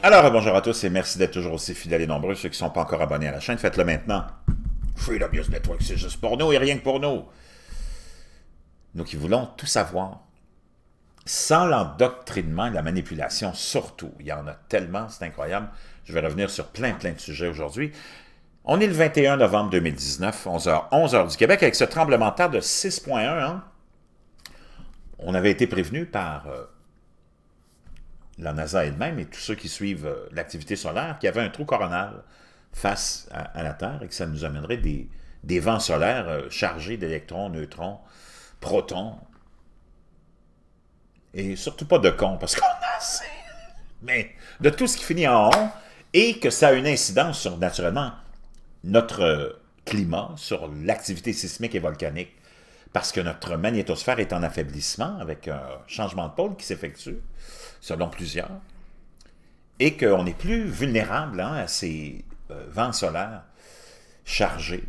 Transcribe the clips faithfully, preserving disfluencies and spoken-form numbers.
Alors, bonjour à tous et merci d'être toujours aussi fidèles et nombreux. Ceux qui ne sont pas encore abonnés à la chaîne, faites-le maintenant. Free the News Network, c'est juste pour nous et rien que pour nous. Nous qui voulons tout savoir, sans l'endoctrinement et la manipulation surtout. Il y en a tellement, c'est incroyable. Je vais revenir sur plein, plein de sujets aujourd'hui. On est le vingt et un novembre deux mille dix-neuf, onze heures, onze heures du Québec, avec ce tremblement de terre de six point un. Hein? On avait été prévenu par... Euh, la NASA elle-même et tous ceux qui suivent l'activité solaire, qu'il y avait un trou coronal face à, à la Terre et que ça nous amènerait des, des vents solaires chargés d'électrons, neutrons, protons et surtout pas de cons parce qu'on a assez, mais de tout ce qui finit en on et que ça a une incidence sur, naturellement, notre climat, sur l'activité sismique et volcanique parce que notre magnétosphère est en affaiblissement avec un changement de pôle qui s'effectue selon plusieurs, et qu'on est plus vulnérable hein, à ces euh, vents solaires chargés,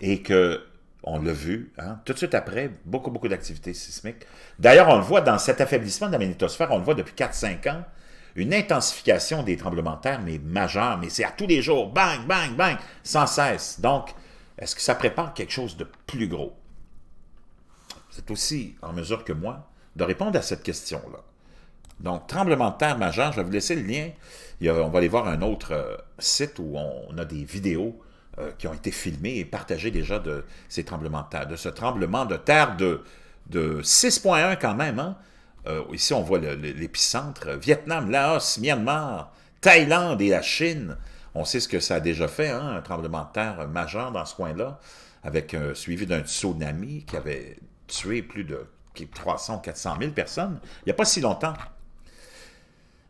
et qu'on l'a vu, hein, tout de suite après, beaucoup, beaucoup d'activités sismiques. D'ailleurs, on le voit dans cet affaiblissement de la magnétosphère, on le voit depuis quatre à cinq ans, une intensification des tremblements de terre, mais majeure, mais c'est à tous les jours, bang, bang, bang, sans cesse. Donc, est-ce que ça prépare quelque chose de plus gros? Vous êtes aussi en mesure que moi de répondre à cette question-là. Donc, tremblement de terre majeur, je vais vous laisser le lien. Il y a, on va aller voir un autre euh, site où on a des vidéos euh, qui ont été filmées et partagées déjà de ces tremblements de terre, de ce tremblement de terre de, de six point un quand même. Hein? Euh, ici, on voit l'épicentre. Vietnam, Laos, Myanmar, Thaïlande et la Chine. On sait ce que ça a déjà fait, hein, un tremblement de terre majeur dans ce coin-là, avec euh, suivi d'un tsunami qui avait tué plus de trois cents à quatre cent mille personnes. Il n'y a pas si longtemps.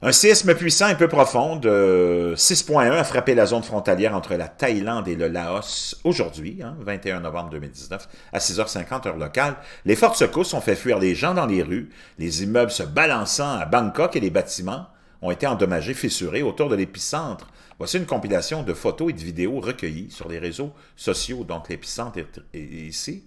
Un séisme puissant et peu profond de six point un a frappé la zone frontalière entre la Thaïlande et le Laos aujourd'hui, hein, vingt et un novembre deux mille dix-neuf, à six heures cinquante heure locale. Les fortes secousses ont fait fuir les gens dans les rues, les immeubles se balançant à Bangkok et les bâtiments ont été endommagés, fissurés autour de l'épicentre. Voici une compilation de photos et de vidéos recueillies sur les réseaux sociaux, donc l'épicentre est ici.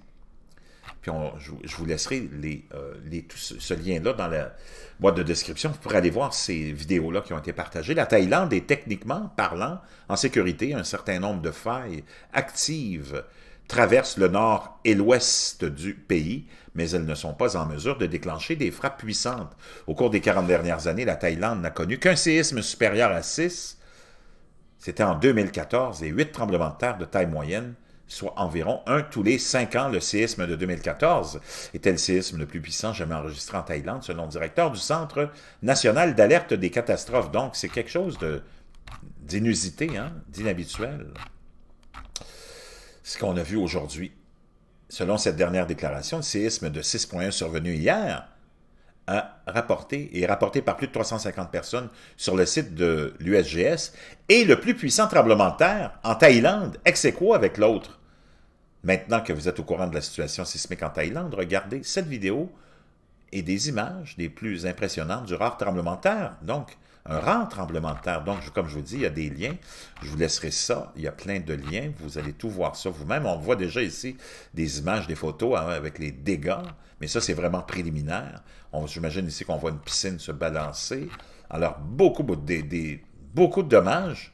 Puis on, je, je vous laisserai les, euh, les, tout ce, ce lien-là dans la boîte de description. Vous pourrez aller voir ces vidéos-là qui ont été partagées. La Thaïlande est techniquement parlant en sécurité. Un certain nombre de failles actives traversent le nord et l'ouest du pays, mais elles ne sont pas en mesure de déclencher des frappes puissantes. Au cours des quarante dernières années, la Thaïlande n'a connu qu'un séisme supérieur à six. C'était en deux mille quatorze et huit tremblements de terre de taille moyenne, soit environ un tous les cinq ans. Le séisme de deux mille quatorze était le séisme le plus puissant jamais enregistré en Thaïlande, selon le directeur du Centre national d'alerte des catastrophes. Donc, c'est quelque chose d'inusité, hein, d'inhabituel, ce qu'on a vu aujourd'hui. Selon cette dernière déclaration, le séisme de six point un survenu hier a rapporté, est rapporté par plus de trois cent cinquante personnes sur le site de l'U S G S, est le plus puissant tremblement de terre en Thaïlande, ex aequo avec l'autre. Maintenant que vous êtes au courant de la situation sismique en Thaïlande, regardez cette vidéo et des images des plus impressionnantes du rare tremblement de terre. Donc, un rare tremblement de terre. Donc, comme je vous dis, il y a des liens. Je vous laisserai ça. Il y a plein de liens. Vous allez tout voir ça vous-même. On voit déjà ici des images, des photos avec les dégâts. Mais ça, c'est vraiment préliminaire. J'imagine ici qu'on voit une piscine se balancer. Alors, beaucoup, des, des, beaucoup de dommages.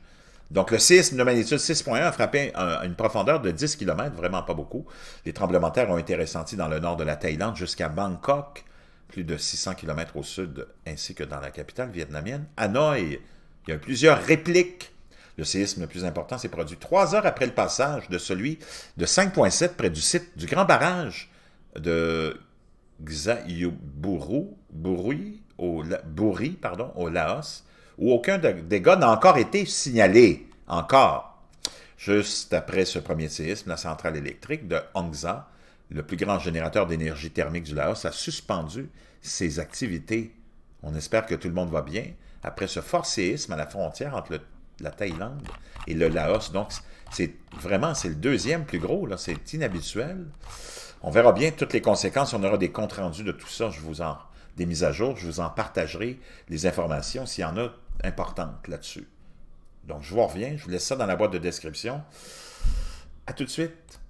Donc, le séisme de magnitude six point un a frappé à une profondeur de dix kilomètres. Vraiment pas beaucoup. Les tremblements de terre ont été ressentis dans le nord de la Thaïlande jusqu'à Bangkok, plus de six cents kilomètres au sud, ainsi que dans la capitale vietnamienne, Hanoï. Il y a eu plusieurs répliques. Le séisme le plus important s'est produit trois heures après le passage de celui de cinq point sept près du site du grand barrage de Xayabouri, au, Bouri, pardon, au Laos, où aucun dégât n'a encore été signalé. Encore. Juste après ce premier séisme, la centrale électrique de Hongsa, le plus grand générateur d'énergie thermique du Laos, a suspendu ses activités. On espère que tout le monde va bien après ce fort séisme à la frontière entre le, la Thaïlande et le Laos. Donc, c'est vraiment, c'est le deuxième plus gros, là. C'est inhabituel. On verra bien toutes les conséquences. On aura des comptes rendus de tout ça. Je vous en, des mises à jour. Je vous en partagerai les informations s'il y en a importantes là-dessus. Donc, je vous reviens. Je vous laisse ça dans la boîte de description. À tout de suite.